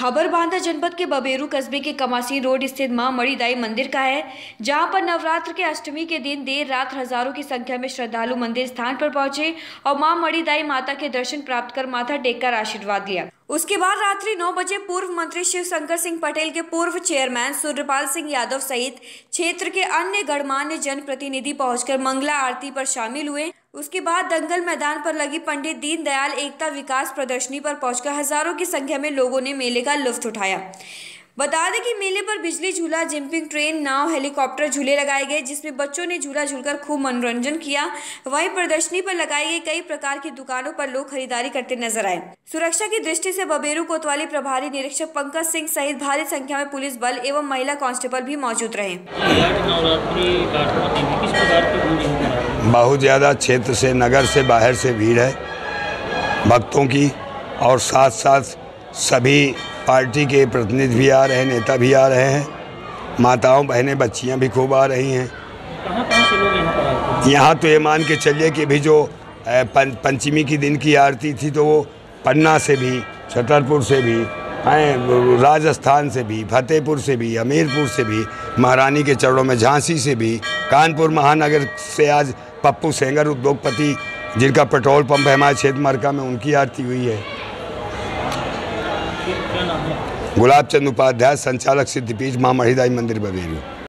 खबर बांदा जनपद के बबेरू कस्बे के कमासी रोड स्थित मां मढ़ीदाई मंदिर का है, जहां पर नवरात्र के अष्टमी के दिन देर रात हजारों की संख्या में श्रद्धालु मंदिर स्थान पर पहुंचे और मां मढ़ीदाई माता के दर्शन प्राप्त कर माथा टेककर आशीर्वाद लिया। उसके बाद रात्रि 9 बजे पूर्व मंत्री शिव शंकर सिंह पटेल के पूर्व चेयरमैन सूर्यपाल सिंह यादव सहित क्षेत्र के अन्य गणमान्य जनप्रतिनिधि पहुंचकर मंगला आरती पर शामिल हुए। उसके बाद दंगल मैदान पर लगी पंडित दीनदयाल एकता विकास प्रदर्शनी पर पहुंचकर हजारों की संख्या में लोगों ने मेले का लुत्फ उठाया। बता दें कि मेले पर बिजली झूला, जंपिंग ट्रेन, नाव, हेलीकॉप्टर झूले लगाए गए, जिसमें बच्चों ने झूला झूलकर खूब मनोरंजन किया। वहीं प्रदर्शनी पर लगाई गई कई प्रकार की दुकानों पर लोग खरीदारी करते नजर आए। सुरक्षा की दृष्टि से बबेरू कोतवाली प्रभारी निरीक्षक पंकज सिंह सहित भारी संख्या में पुलिस बल एवं महिला कांस्टेबल भी मौजूद रहे। बहुत ज्यादा क्षेत्र से, नगर से, बाहर से भीड़ है भक्तों की, और साथ साथ सभी पार्टी के प्रतिनिधि भी आ रहे हैं, नेता भी आ रहे हैं, माताओं बहनें बच्चियां भी खूब आ रही हैं। कहाँ से लोग यहाँ पर आते हैं? यहाँ तो ये मान के चलिए कि भी जो पंचमी की दिन की आरती थी तो वो पन्ना से भी, छतरपुर से भी, राजस्थान से भी, फतेहपुर से भी, हमीरपुर से भी, महारानी के चरणों में झांसी से भी, कानपुर महानगर से आज पप्पू सेंगर उद्योगपति जिनका पेट्रोल पंप है हमारे क्षेत्र मरका में, उनकी आरती हुई है। गुलाब चंद उपाध्याय, संचालक सिद्धपीठ, मां मढ़ीदाई मंदिर बबेरू।